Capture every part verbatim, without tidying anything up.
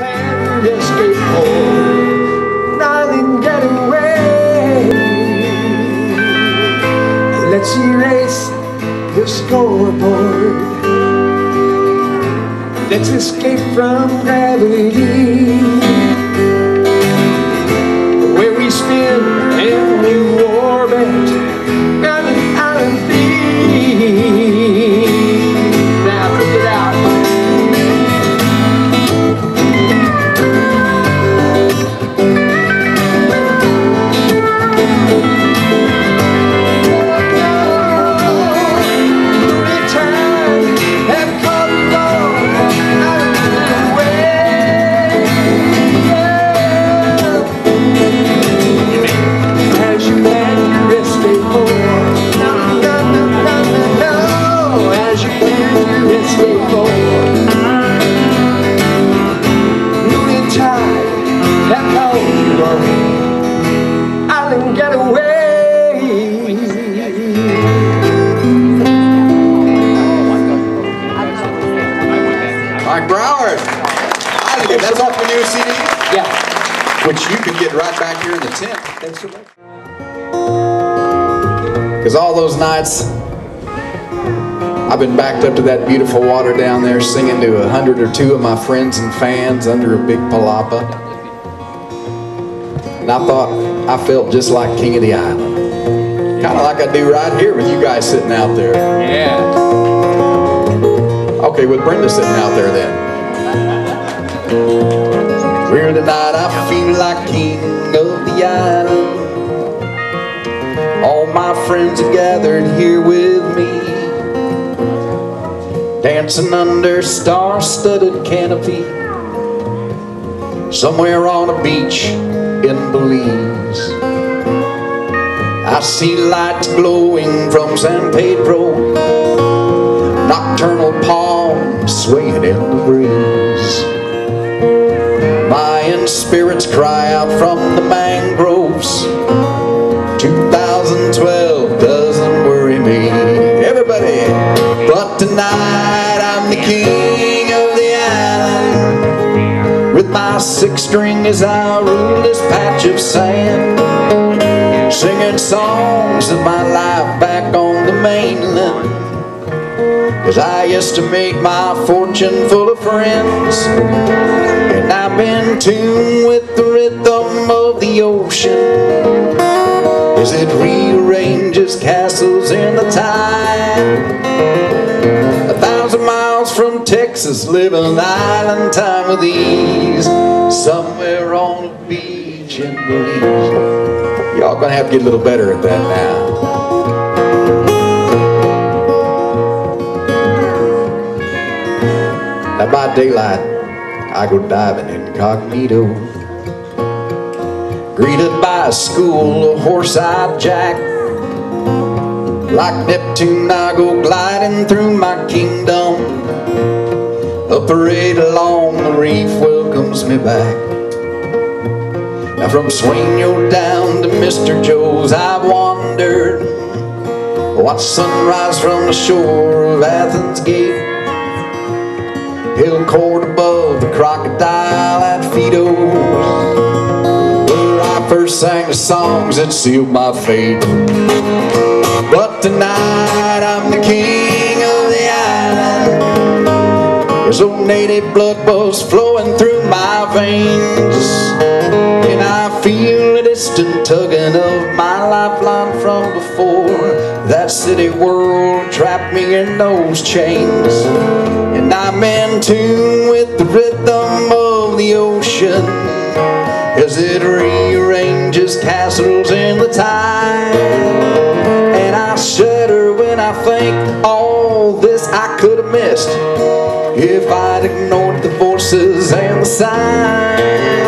planned escape home, nothing getting away. Let's erase the scoreboard, let's escape from gravity, where we spin in new orbit, running out of theme. Now pick it out. Which you can get right back here in the tent. Thanks so much. Because all those nights, I've been backed up to that beautiful water down there singing to a hundred or two of my friends and fans under a big palapa. And I thought I felt just like King of the Island. Kind of like I do right here with you guys sitting out there. Yeah. Okay, with Brenda sitting out there then. Where tonight I feel like king of the island. All my friends have gathered here with me, dancing under star-studded canopy, somewhere on a beach in Belize. I see lights glowing from San Pedro, nocturnal palms swaying in the breeze. Mayan spirits cry out from the mangroves. two thousand twelve doesn't worry me. Everybody, but tonight I'm the king of the island. With my six strings, I rule this patch of sand, singing songs of my life back on the mainland. 'Cause I used to make my fortune full of friends, and I'm in tune with the rhythm of the ocean as it rearranges castles in the tide. A thousand miles from Texas, living an island time of these, somewhere on a beach in Belize. Y'all gonna have to get a little better at that now. Now by daylight, I go diving incognito, greeted by a school of horse-eyed jack. Like Neptune, I go gliding through my kingdom. A parade along the reef welcomes me back. Now from Sueño down to Mister Joe's, I've wandered. Watch sunrise from the shore of Athens Gate, hill court above the crocodile at Fido's, where I first sang the songs that sealed my fate. But tonight I'm the king of the island. There's old native blood buzz flowing through my veins, and I feel a distant tugging of my lifeline from before. That city world trapped me in those chains, and I'm in tune with the rhythm of the ocean as it rearranges castles in the tide. And I shudder when I think all this I could have missed if I'd ignored the voices and the signs.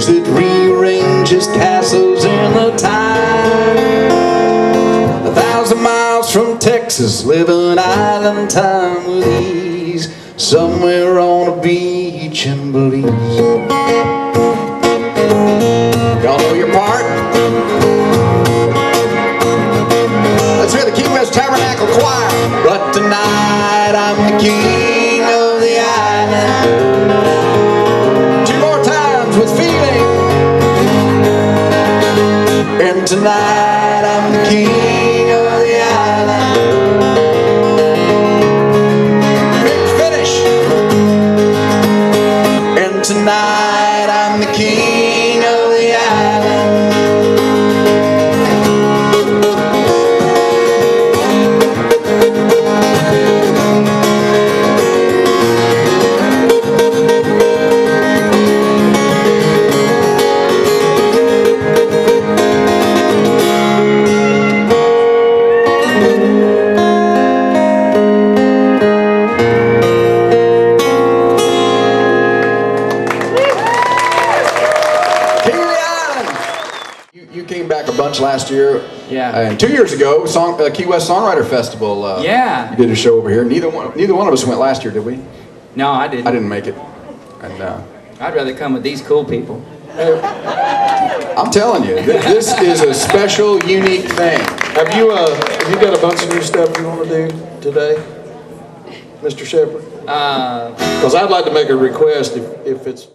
stars that rearrange his castles in the time. A thousand miles from Texas, living island time with ease, somewhere on a beach in Belize. Y'all know your part? Let's hear the Key West Tabernacle Choir. But tonight I'm the king of the island. And tonight I'm the king of the island. Big finish. And tonight I'm the king of the last year, yeah, and two years ago, song, uh, Key West Songwriter Festival. Uh, yeah, you did a show over here. Neither one, neither one of us went last year, did we? No, I didn't. I didn't make it. And uh, I'd rather come with these cool people. Uh, I'm telling you, th this is a special, unique thing. Have you, uh, have you got a bunch of new stuff you want to do today, Mister Shepherd? Because uh, I'd like to make a request if, if it's.